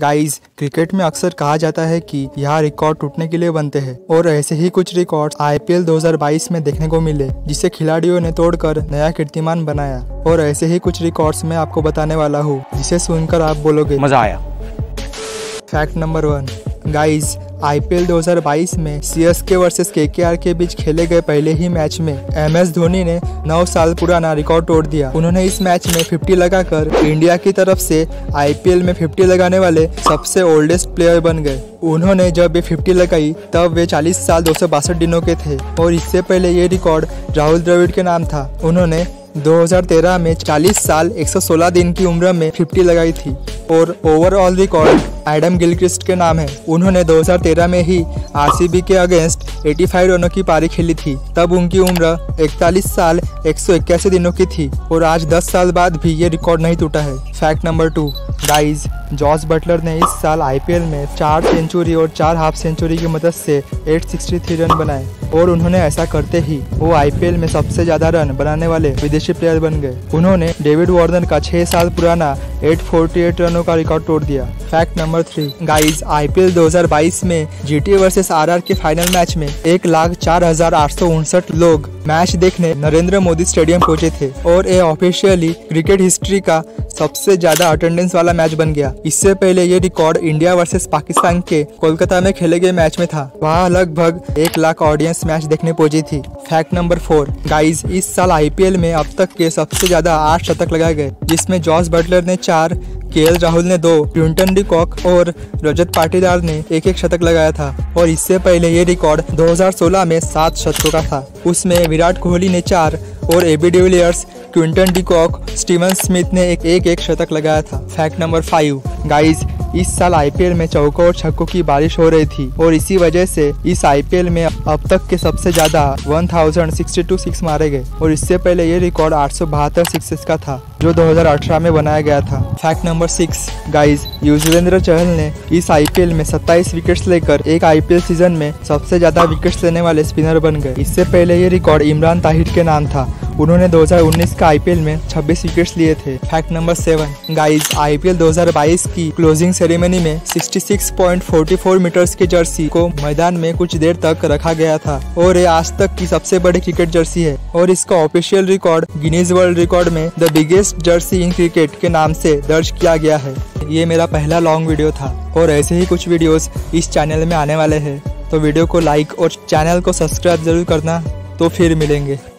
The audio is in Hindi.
गाइस, क्रिकेट में अक्सर कहा जाता है कि यह रिकॉर्ड टूटने के लिए बनते हैं और ऐसे ही कुछ रिकॉर्ड IPL 2022 में देखने को मिले जिसे खिलाड़ियों ने तोड़कर नया कीर्तिमान बनाया। और ऐसे ही कुछ रिकॉर्ड्स मैं आपको बताने वाला हूँ जिसे सुनकर आप बोलोगे मजा आया। फैक्ट नंबर 1 गाइस, IPL 2022 में CSK वर्सेस KKR के बीच खेले गए पहले ही मैच में MS धोनी ने 9 साल पुराना रिकॉर्ड तोड़ दिया। उन्होंने इस मैच में 50 लगाकर इंडिया की तरफ से IPL में 50 लगाने वाले सबसे ओल्डेस्ट प्लेयर बन गए। उन्होंने जब ये 50 लगाई तब वे 40 साल 262 दिनों के थे और इससे पहले ये रिकॉर्ड राहुल द्रविड़ के नाम था। उन्होंने 2013 में 40 साल 116 दिन की उम्र में 50 लगाई थी। और ओवरऑल रिकॉर्ड एडम गिलक्रिस्ट के नाम है। उन्होंने 2013 में ही RCB के अगेंस्ट 85 रनों की पारी खेली थी। तब उनकी उम्र 41 साल 181 दिनों की थी और आज 10 साल बाद भी ये रिकॉर्ड नहीं टूटा है। Fact number 2 guys, Jos Buttler ने इस साल IPL में 4 सेंचुरी और 4 हाफ सेंचुरी की मदद से 863 रन बनाए और उन्होंने ऐसा करते ही वो IPL में सबसे ज्यादा रन बनाने वाले विदेशी प्लेयर बन गए। उन्होंने डेविड वार्नर का 6 साल पुराना 848 रनों का रिकॉर्ड तोड़ दिया। फैक्ट नंबर 3 गाइस, IPL 2022 में GT वर्सेस RR के फाइनल मैच में 1,04,859 लोग मैच देखने नरेंद्र मोदी स्टेडियम पहुंचे थे और ये ऑफिशियली क्रिकेट हिस्ट्री का सबसे ज्यादा अटेंडेंस वाला मैच बन गया। इससे पहले ये रिकॉर्ड इंडिया वर्सेस पाकिस्तान के कोलकाता में खेले गए मैच में था। वहाँ लगभग 1 लाख ऑडियंस मैच देखने पहुंची थी। फैक्ट नंबर 4 गाइज, इस साल IPL में अब तक के सबसे ज्यादा 8 शतक लगाए गए जिसमें जॉस बटलर ने 4, KL राहुल ने 2, क्विंटन डी कॉक और रजत पाटीदार ने 1-1 शतक लगाया था। और इससे पहले ये रिकॉर्ड 2016 में 7 शतकों का था। उसमें विराट कोहली ने 4 और AB de Villiers, Quinton de Kock, Steven Smith ने 1-1 शतक लगाया था। फैक्ट नंबर 5 गाइज, इस साल IPL में चौकों और छक्कों की बारिश हो रही थी और इसी वजह से इस IPL में अब तक के सबसे ज्यादा 1062 सिक्स मारे गए और इससे पहले ये रिकॉर्ड 872 सिक्सेस का था जो 2018 में बनाया गया था। Fact number 6 guys, Yuzvendra Chahal ने इस IPL में 27 विकेट्स लेकर एक IPL सीजन में सबसे ज्यादा विकेट्स लेने वाले स्पिनर बन गए। इससे पहले ये रिकॉर्ड इमरान ताहिर के नाम था। उन्होंने 2019 का IPL में 26 विकेट्स लिए थे। फैक्ट नंबर 7 गाइज, IPL 2022 की क्लोजिंग सेरेमनी में 66.44 मीटर्स की जर्सी को मैदान में कुछ देर तक रखा गया था और ये आज तक की सबसे बड़ी क्रिकेट जर्सी है और इसका official record Guinness world record में the biggest jersey in cricket के नाम से दर्ज किया गया है। ये मेरा पहला लॉन्ग वीडियो था और ऐसे ही कुछ वीडियोस इस चैनल में आने वाले हैं, तो वीडियो को लाइक और चैनल को सब्सक्राइब जरूर करना। तो फिर मिलेंगे।